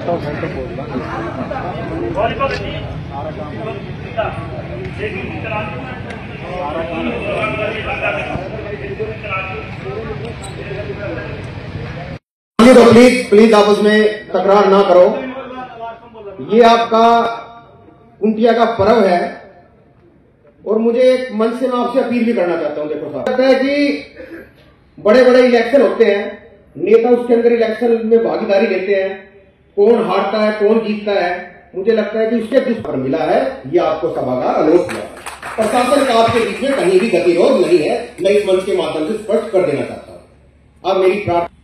तो प्लीज आप उसमें तकरार ना करो। ये आपका कुंटिया का पर्व है और मुझे एक मन से मैं आपसे अपील भी करना चाहता हूं। देखो साहब, लगता है कि बड़े बड़े इलेक्शन होते हैं, नेता उसके अंदर इलेक्शन में भागीदारी लेते हैं, कौन हारता है कौन जीतता है। मुझे लगता है कि उसके दुष्फल मिला है, ये आपको सभागार अलोट हुआ। प्रशासन का आपके बीच में कहीं भी गतिरोध नहीं है, मैं इस मंच के माध्यम से स्पष्ट कर देना चाहता हूँ। अब मेरी प्रार्थना,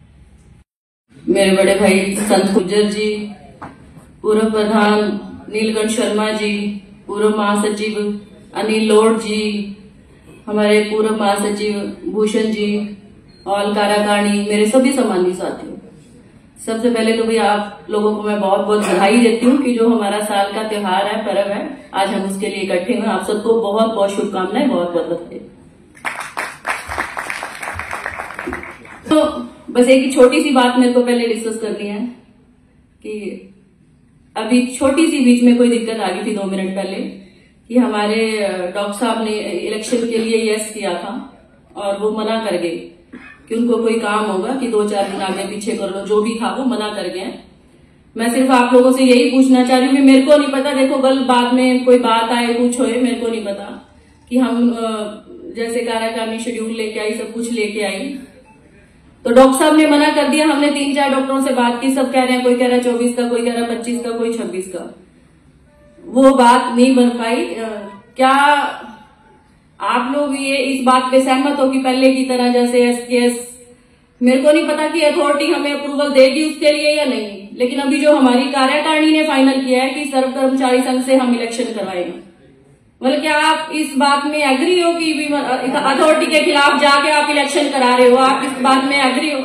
मेरे बड़े भाई संत गुर्जर जी, पूर्व प्रधान नीलकंठ शर्मा जी, पूर्व महासचिव अनिल लोढ़ जी, हमारे पूर्व महासचिव भूषण जी और काराकाणी, मेरे सभी सम्मानित साथियों, सबसे पहले तो भी आप लोगों को मैं बहुत बहुत बधाई देती हूँ कि जो हमारा साल का त्योहार है, पर्व है, आज हम उसके लिए इकट्ठे हैं। आप सबको बहुत बहुत शुभकामनाएं, बहुत बहुत बधाई। तो बस एक छोटी सी बात मेरे को पहले डिस्कस करनी है कि अभी छोटी सी बीच में कोई दिक्कत आ गई थी 2 मिनट पहले कि हमारे डॉक्टर साहब ने इलेक्शन के लिए यस किया था और वो मना कर गए कि उनको कोई काम होगा कि 2-4 दिन आगे पीछे कर लो, जो भी था वो मना कर गए। मैं सिर्फ आप लोगों से यही पूछना चाह रही हूँ, मेरे को नहीं पता, देखो कल बाद में कोई बात आए कुछ होए, मेरे को नहीं पता कि हम जैसे कार्यकारिणी शेड्यूल लेके आई, सब कुछ लेके आई, तो डॉक्टर साहब ने मना कर दिया। हमने 3-4 डॉक्टरों से बात की, सब कह रहे हैं, कोई कह रहा है 24 का, कोई कह रहा है 25 का, कोई 26 का। वो बात नहीं बन पाई। क्या आप लोग ये इस बात पे सहमत हो कि पहले की तरह जैसे एसकेएस, मेरे को नहीं पता कि अथॉरिटी हमें अप्रूवल देगी उसके लिए या नहीं, लेकिन अभी जो हमारी कार्यकारिणी ने फाइनल किया है कि सर्व कर्मचारी संघ से हम इलेक्शन करवाएंगे, मतलब क्या आप इस बात में एग्री हो कि अथॉरिटी के खिलाफ जाके आप इलेक्शन करा रहे हो? आप इस बात में एग्री हो?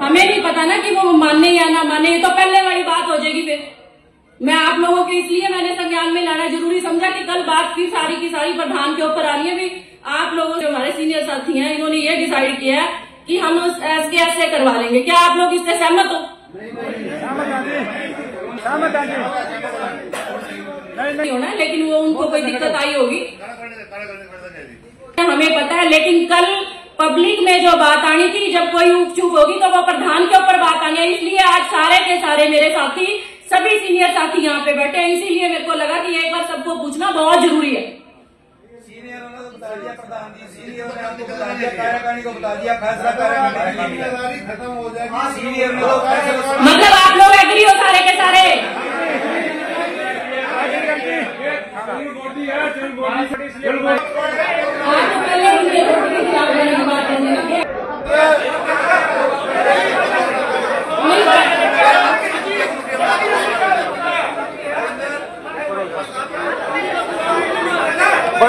हमें नहीं पता ना कि वो माने या ना माने, तो पहले वाली बात हो जाएगी। फिर मैं आप लोगों के इसलिए मैंने संज्ञान में लाना जरूरी समझा कि कल बात की सारी प्रधान के ऊपर आ रही है। भी आप लोगों से हमारे सीनियर साथी हैं, इन्होंने ये डिसाइड किया है कि हम एसकेएस से करवा लेंगे, क्या आप लोग इससे सहमत हो? नहीं होना, लेकिन वो उनको कोई दिक्कत आई होगी, हमें पता है, लेकिन कल पब्लिक में जो बात आनी थी, जब कोई उपचुप होगी तो वो प्रधान के ऊपर बात आनी है। इसलिए आज सारे के सारे मेरे साथी, सभी सीनियर साथी यहाँ पे बैठे हैं, इसीलिए मेरे को लगा कि एक बार सबको पूछना बहुत जरूरी है। मतलब आप लोग एग्री हो सारे के सारे?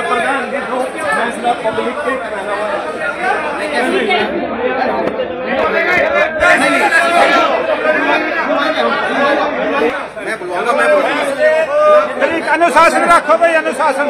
प्रधान देखो फैसला पब्लिक के कराना है। अनुशासन रखो भाई, अनुशासन।